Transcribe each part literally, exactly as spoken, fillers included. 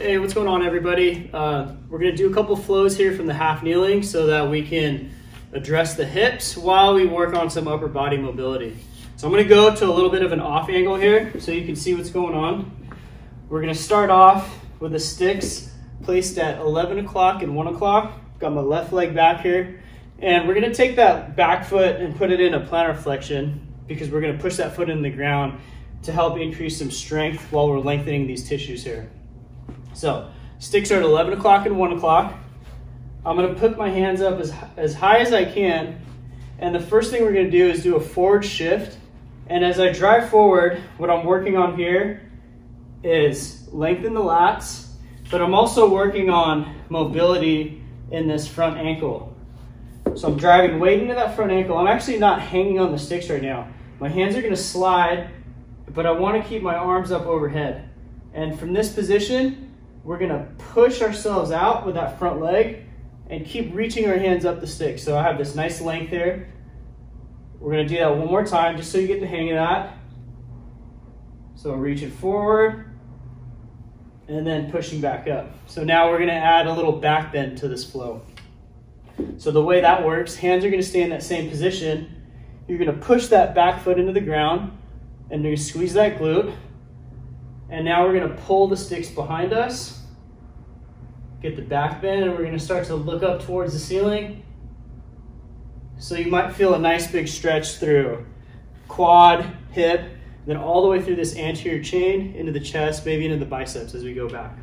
Hey, what's going on, everybody? Uh, we're going to do a couple flows here from the half kneeling so that we can address the hips while we work on some upper body mobility. So I'm going to go to a little bit of an off angle here so you can see what's going on. We're going to start off with the sticks placed at eleven o'clock and one o'clock. Got my left leg back here. And we're going to take that back foot and put it in a plantar flexion because we're going to push that foot in the ground to help increase some strength while we're lengthening these tissues here. So sticks are at eleven o'clock and one o'clock. I'm going to put my hands up as, as high as I can. And the first thing we're going to do is do a forward shift. And as I drive forward, what I'm working on here is lengthen the lats, but I'm also working on mobility in this front ankle. So I'm driving weight into that front ankle. I'm actually not hanging on the sticks right now. My hands are going to slide, but I want to keep my arms up overhead. And from this position, we're gonna push ourselves out with that front leg and keep reaching our hands up the stick. So I have this nice length there. We're gonna do that one more time just so you get the hang of that. So reach it forward and then pushing back up. So now we're gonna add a little back bend to this flow. So the way that works, hands are gonna stay in that same position. You're gonna push that back foot into the ground and you're gonna squeeze that glute. And now we're gonna pull the sticks behind us, get the back bend, and we're gonna start to look up towards the ceiling. So you might feel a nice big stretch through quad, hip, then all the way through this anterior chain into the chest, maybe into the biceps as we go back.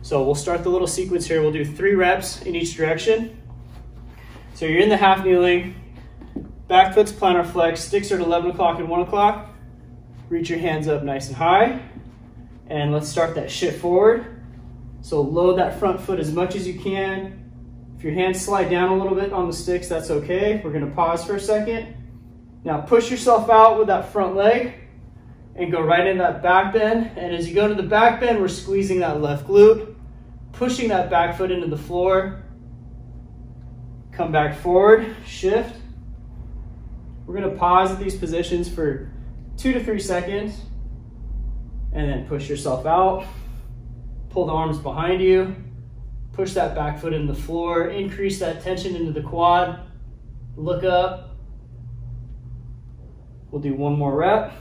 So we'll start the little sequence here. We'll do three reps in each direction. So you're in the half kneeling, back foot's plantar flex, sticks are at eleven o'clock and one o'clock. Reach your hands up nice and high. And let's start that shift forward. So load that front foot as much as you can. If your hands slide down a little bit on the sticks, that's okay. We're gonna pause for a second. Now push yourself out with that front leg and go right into that back bend. And as you go to the back bend, we're squeezing that left glute, pushing that back foot into the floor. Come back forward, shift. We're gonna pause at these positions for two to three seconds. And then push yourself out, pull the arms behind you, push that back foot into the floor, increase that tension into the quad, look up. We'll do one more rep.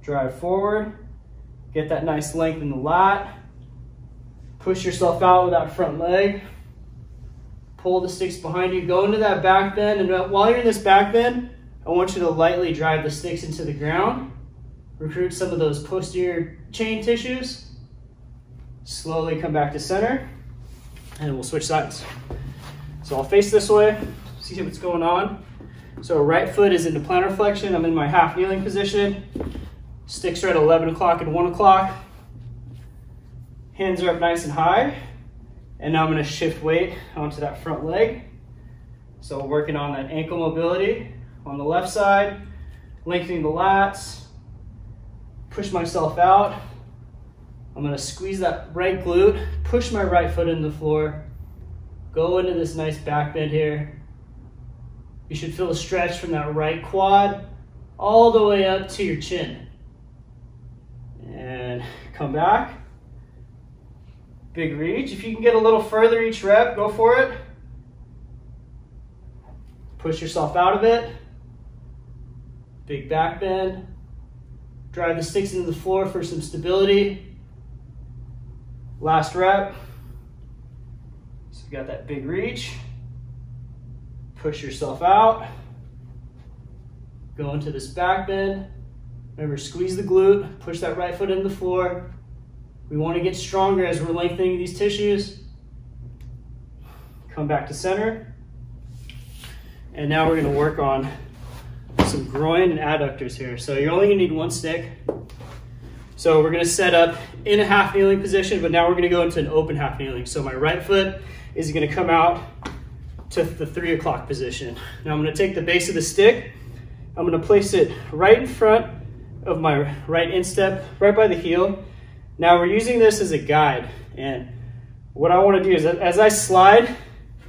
Drive forward, get that nice length in the lat, push yourself out with that front leg, pull the sticks behind you, go into that back bend, and while you're in this back bend, I want you to lightly drive the sticks into the ground. Recruit some of those posterior chain tissues. Slowly come back to center and we'll switch sides. So I'll face this way, see what's going on. So right foot is into plantar flexion. I'm in my half kneeling position. Sticks are at eleven o'clock and one o'clock. Hands are up nice and high. And now I'm gonna shift weight onto that front leg. So we're working on that ankle mobility on the left side, lengthening the lats, push myself out. I'm gonna squeeze that right glute, push my right foot into the floor, go into this nice back bend here. You should feel a stretch from that right quad all the way up to your chin. And come back. Big reach. If you can get a little further each rep, go for it. Push yourself out of it. Big back bend. Drive the sticks into the floor for some stability. Last rep. So you got that big reach. Push yourself out. Go into this back bend. Remember, squeeze the glute, push that right foot into the floor. We want to get stronger as we're lengthening these tissues. Come back to center. And now we're going to work on some groin and adductors here. So you're only gonna need one stick. So we're gonna set up in a half kneeling position, but now we're gonna go into an open half kneeling. So my right foot is gonna come out to the three o'clock position. Now I'm gonna take the base of the stick. I'm gonna place it right in front of my right instep, right by the heel. Now we're using this as a guide. And what I wanna do is as I slide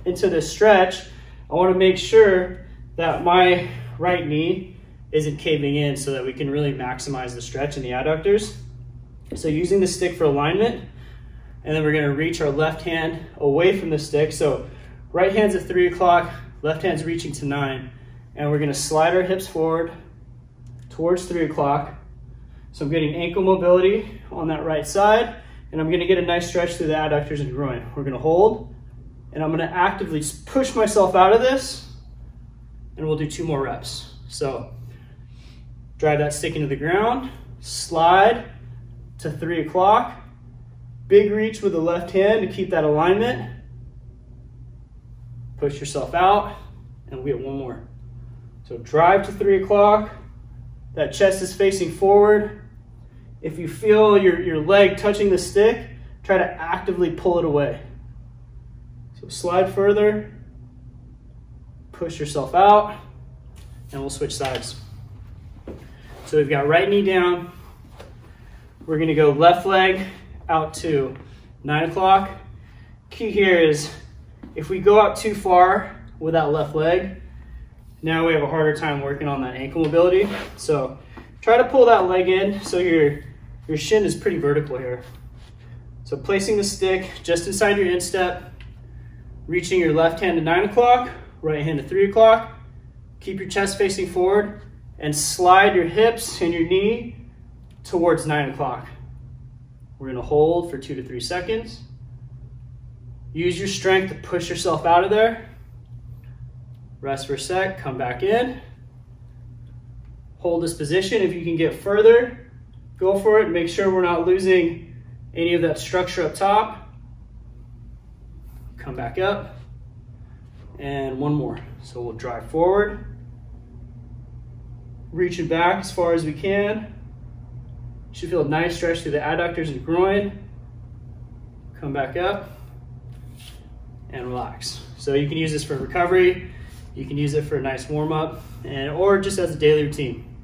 into this stretch, I wanna make sure that my right knee isn't caving in so that we can really maximize the stretch in the adductors. So using the stick for alignment, and then we're gonna reach our left hand away from the stick. So right hand's at three o'clock, left hand's reaching to nine. And we're gonna slide our hips forward towards three o'clock. So I'm getting ankle mobility on that right side, and I'm gonna get a nice stretch through the adductors and groin. We're gonna hold, and I'm gonna actively push myself out of this, and we'll do two more reps. So drive that stick into the ground, slide to three o'clock, big reach with the left hand to keep that alignment, push yourself out, and we have one more. So drive to three o'clock, that chest is facing forward. If you feel your, your leg touching the stick, try to actively pull it away. So slide further, push yourself out, and we'll switch sides. So we've got right knee down. We're gonna go left leg out to nine o'clock. Key here is if we go out too far with that left leg, now we have a harder time working on that ankle mobility. So try to pull that leg in so your, your shin is pretty vertical here. So placing the stick just inside your instep, reaching your left hand to nine o'clock, right hand to three o'clock, keep your chest facing forward, and slide your hips and your knee towards nine o'clock. We're gonna hold for two to three seconds. Use your strength to push yourself out of there. Rest for a sec, come back in. Hold this position. If you can get further, go for it. Make sure we're not losing any of that structure up top. Come back up. And one more. So we'll drive forward. Reach it back as far as we can. Should feel a nice stretch through the adductors and groin. Come back up and relax. So you can use this for recovery. You can use it for a nice warm up, and or just as a daily routine.